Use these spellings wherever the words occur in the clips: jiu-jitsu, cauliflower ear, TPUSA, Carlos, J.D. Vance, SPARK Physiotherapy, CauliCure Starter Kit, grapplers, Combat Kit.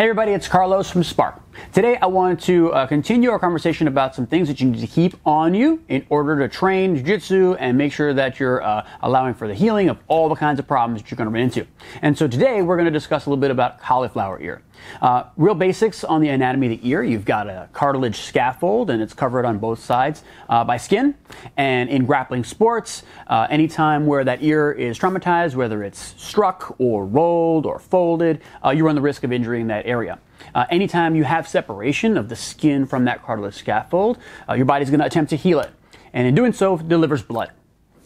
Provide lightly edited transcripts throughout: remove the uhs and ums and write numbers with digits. Hey everybody, it's Carlos from SPARK. Today I wanted to continue our conversation about some things that you need to keep on you in order to train jiu-jitsu and make sure that you're allowing for the healing of all the kinds of problems that you're going to run into. And so today we're going to discuss a little bit about cauliflower ear. Real basics on the anatomy of the ear. You've got a cartilage scaffold and it's covered on both sides by skin. And in grappling sports, anytime where that ear is traumatized, whether it's struck or rolled or folded, you run the risk of injuring that area. Anytime you have separation of the skin from that cartilage scaffold, your body's going to attempt to heal it. And in doing so, it delivers blood.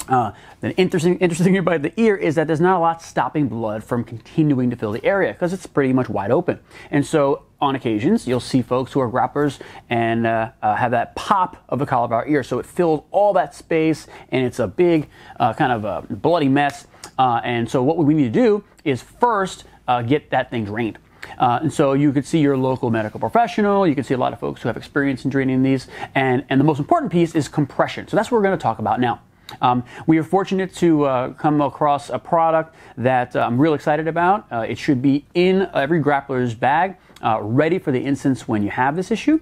The interesting thing about the ear is that there's not a lot stopping blood from continuing to fill the area because it's pretty much wide open. And so on occasions, you'll see folks who are grapplers and have that pop of the cauliflower ear. So it fills all that space and it's a big kind of a bloody mess. And so what we need to do is first get that thing drained. And so you could see your local medical professional, you can see a lot of folks who have experience in draining these, and the most important piece is compression. So that's what we're going to talk about now. We are fortunate to come across a product that I'm real excited about. It should be in every grappler's bag, ready for the instance when you have this issue.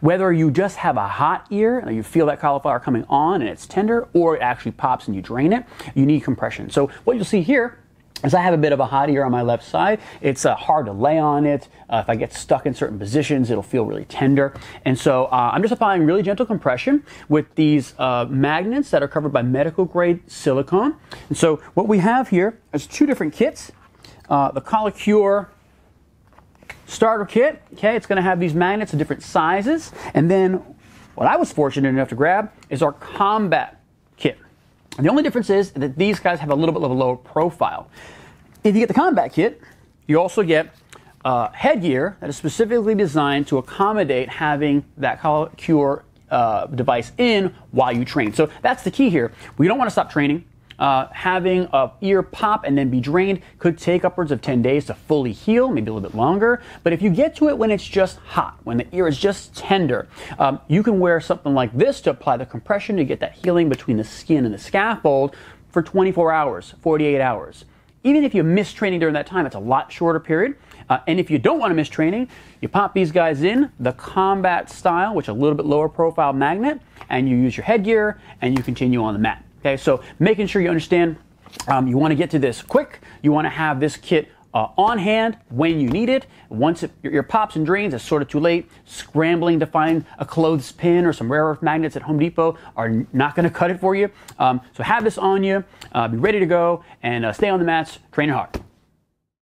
Whether you just have a hot ear, and you feel that cauliflower coming on and it's tender, or it actually pops and you drain it, you need compression. So what you'll see here, as I have a bit of a hot ear on my left side, it's hard to lay on it. If I get stuck in certain positions, it'll feel really tender. And so I'm just applying really gentle compression with these magnets that are covered by medical grade silicone. And so what we have here is two different kits. The CauliCure Starter Kit, okay, it's gonna have these magnets of different sizes. And then what I was fortunate enough to grab is our Combat Kit. And the only difference is that these guys have a little bit of a lower profile. If you get the Combat Kit, you also get headgear that is specifically designed to accommodate having that CauliCure device in while you train. So that's the key here. We don't want to stop training. Having a ear pop and then be drained could take upwards of 10 days to fully heal, maybe a little bit longer. But if you get to it when it's just hot, when the ear is just tender, you can wear something like this to apply the compression to get that healing between the skin and the scaffold for 24 hours, 48 hours. Even if you miss training during that time, it's a lot shorter period. And if you don't want to miss training, you pop these guys in, the Combat style, which is a little bit lower profile magnet, and you use your headgear and you continue on the mat. Okay, so making sure you understand, you want to get to this quick. You want to have this kit on hand when you need it. Once your ear pops and drains, it's sort of too late. Scrambling to find a clothespin or some rare earth magnets at Home Depot are not going to cut it for you. So have this on you, be ready to go, and stay on the mats, train hard.